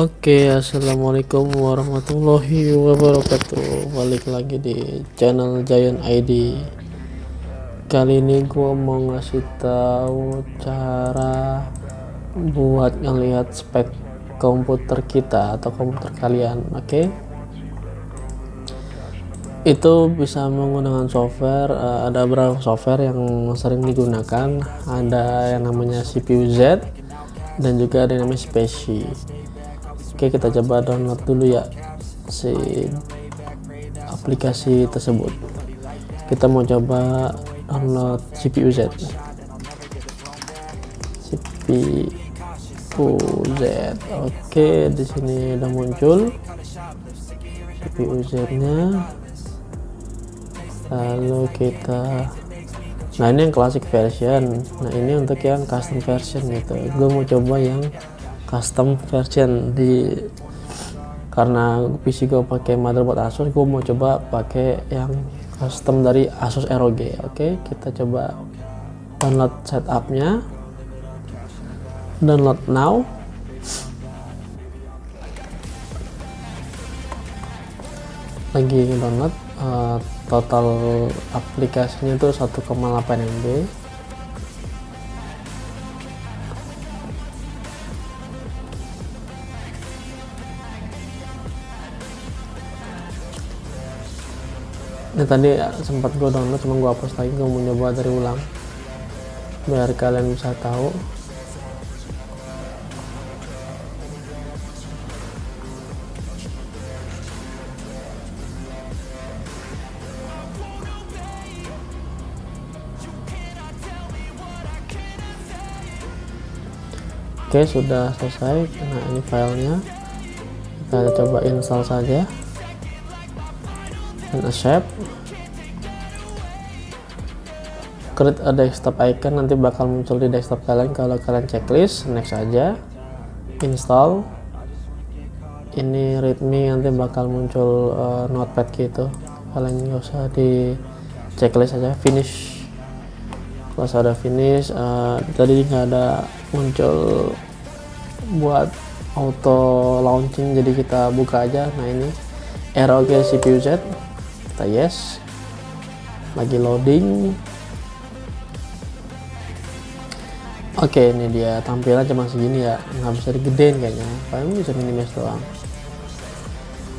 Oke, assalamualaikum warahmatullahi wabarakatuh. Balik lagi di channel GIANT ID. Kali ini gua mau ngasih tahu cara buat ngelihat spek komputer kita atau komputer kalian. Oke. Itu bisa menggunakan software, ada beberapa software yang sering digunakan. Ada yang namanya CPU-Z dan juga ada yang namanya Speccy. Oke, kita coba download dulu ya si aplikasi tersebut. Kita mau coba download CPU-Z. Oke, di sini udah muncul CPU-Z-nya. Lalu kita, nah ini yang classic version, nah ini untuk yang custom version gitu. Gue mau coba yang custom version karena PC gue pakai motherboard Asus, gue mau coba pakai yang custom dari Asus ROG. Oke, kita coba download setupnya, download now. Lagi download. Total aplikasinya itu 1,8 MB. Nah tadi sempat gue download, cuma gue hapus lagi, gue mau nyoba dari ulang biar kalian bisa tahu. Oke, sudah selesai. Nah ini filenya, kita coba install saja dan accept. Create a desktop icon, nanti bakal muncul di desktop kalian kalau kalian checklist. Next aja, install. Ini readme, nanti bakal muncul notepad gitu, kalian nggak usah di checklist aja. Finish. Pas ada finish, tadi nggak ada muncul buat auto launching, jadi kita buka aja. Nah ini ROG CPU-Z, kita yes, lagi loading. Oke, ini dia tampilan cuma segini ya, nggak bisa digedein kayaknya, paling bisa minimalis doang.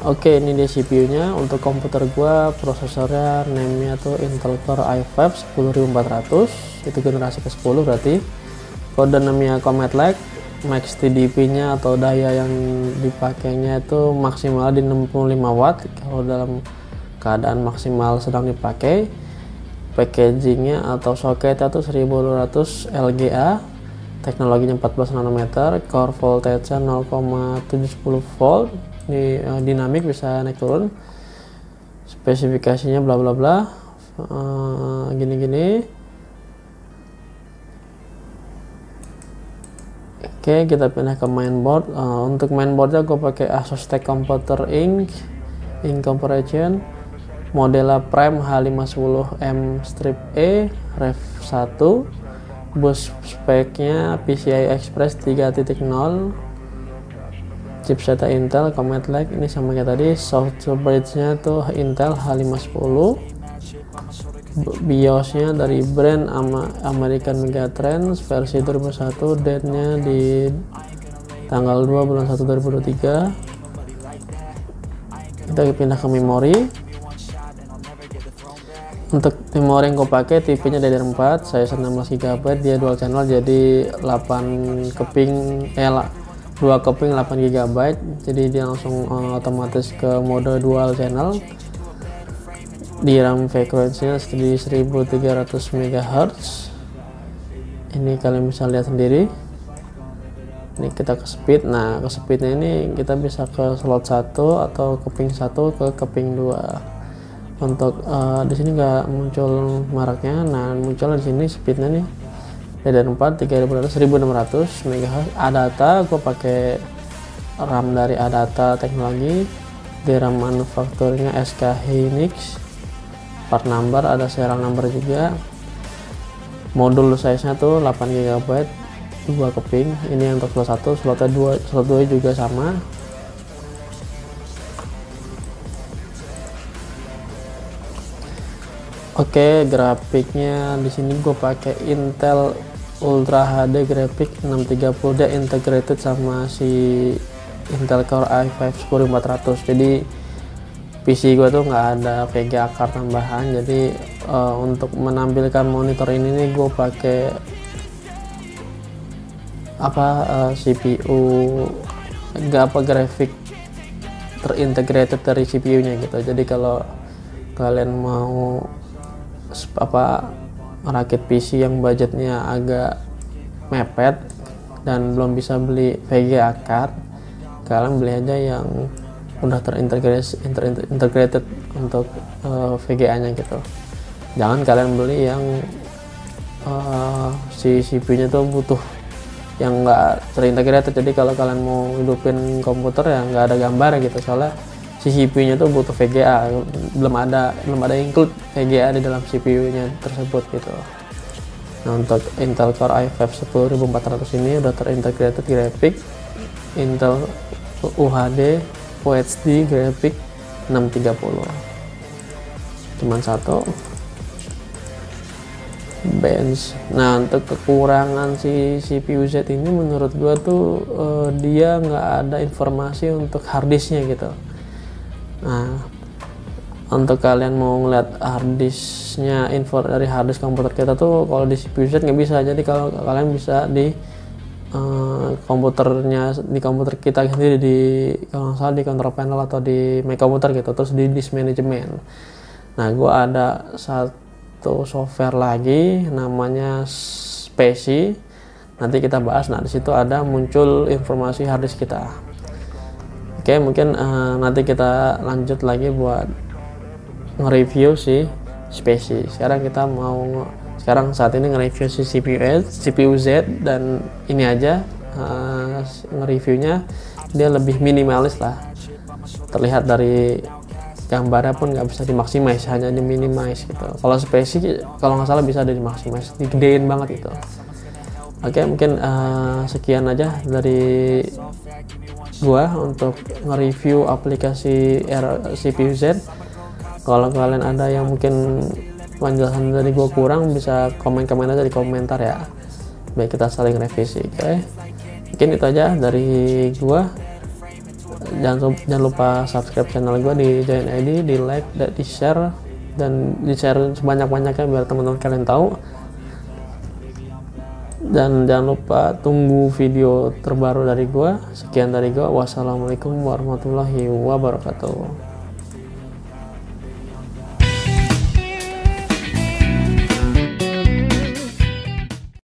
Oke, ini dia CPU-nya. Untuk komputer gua, prosesornya namanya tuh Intel Core i5 10400, itu generasi ke-10 berarti. Kode namanya Comet Lake. Max TDP-nya atau daya yang dipakainya itu maksimal di 65 watt, kalau dalam keadaan maksimal sedang dipakai. Packaging-nya atau soketnya tuh 1200 LGA, teknologinya 14 nanometer, core voltage-nya 0,710 volt, dinamik bisa naik turun. Spesifikasinya bla bla bla, gini-gini. Oke, kita pindah ke mainboard. Untuk mainboardnya gue pakai Asus Tech Computer Inc. Incorporation, modelnya Prime H510M strip E, Rev 1. Bus speknya PCI Express 3.0. Chipset Intel Comet Lake, ini sama kayak tadi. Software bridge-nya tuh Intel H510. BIOS-nya dari brand American Megatrends versi 2001, date-nya di tanggal 2 bulan 1 2023. Kita pindah ke memori. Untuk memori yang gue pakai, TV-nya DDR4, saya 16 GB, dia dual channel, jadi 2 keping 8 GB, jadi dia langsung otomatis ke mode dual channel. Di RAM frekuensinya di 1300 MHz, ini kalian bisa lihat sendiri. Ini kita ke speed, nah ke speednya ini kita bisa ke slot 1 atau keping 1 ke keping 2. Untuk di sini nggak muncul mereknya, nah muncul di sini speednya nih. DDR4 1600 MHz. Adata, gue pakai RAM dari Adata teknologi. DRAM manufakturnya SK Hynix. Part number, ada serial number juga. Modul size-nya tuh 8 GB. 2 keping, ini yang 41, slotnya 2, slot 2 juga sama. Oke, grafiknya di sini gue pakai Intel Ultra HD Graphic 630D integrated sama si Intel Core i5 10400. Jadi PC gue tuh nggak ada VGA card tambahan. Jadi untuk menampilkan monitor ini nih gue pakai grafik terintegrated dari CPU-nya gitu. Jadi kalau kalian mau rakit PC yang budgetnya agak mepet dan belum bisa beli VGA card, kalian beli aja yang udah terintegrated untuk VGA nya gitu. Jangan kalian beli yang si CPU nya tuh butuh yang enggak terintegrated, jadi kalau kalian mau hidupin komputer ya nggak ada gambar gitu, soalnya CPU-nya tuh butuh VGA, belum ada include VGA di dalam CPU-nya tersebut gitu. Nah, untuk Intel Core i5 10400 ini udah terintegrated grafik Intel UHD UHD grafik 630. Cuman satu bench. Nah, untuk kekurangan si CPU-Z ini menurut gua tuh dia nggak ada informasi untuk harddisk-nya gitu. Nah, untuk kalian mau ngeliat harddisknya, info dari harddisk komputer kita tuh kalau di CPU-Z nggak bisa. Jadi kalau kalian bisa di komputer kita sendiri, di kalau nggak salah di control panel atau di my computer gitu, terus di disk management. Nah, gue ada satu software lagi namanya Speccy, nanti kita bahas. Nah, di situ ada muncul informasi harddisk kita. Oke, mungkin nanti kita lanjut lagi buat nge-review si Speccy. Saat ini nge-review si CPU-Z, dan ini aja nge-reviewnya dia lebih minimalis lah. Terlihat dari gambarnya pun nggak bisa dimaksimalis, hanya diminimize gitu. Kalau Speccy kalau nggak salah bisa ada dimaksimalis, digedein banget gitu. Oke, mungkin sekian aja dari gua untuk nge-review aplikasi CPU-Z. Kalau kalian ada yang mungkin penjelasan dari gua kurang, bisa komen-komen aja di komentar ya, biar kita saling revisi. Oke, mungkin itu aja dari gua. Jangan lupa subscribe channel gua di GIANT ID, di like, di share, dan di share sebanyak-banyaknya biar teman-teman kalian tahu. Dan jangan lupa tunggu video terbaru dari gua. Sekian dari gua. Wassalamualaikum warahmatullahi wabarakatuh.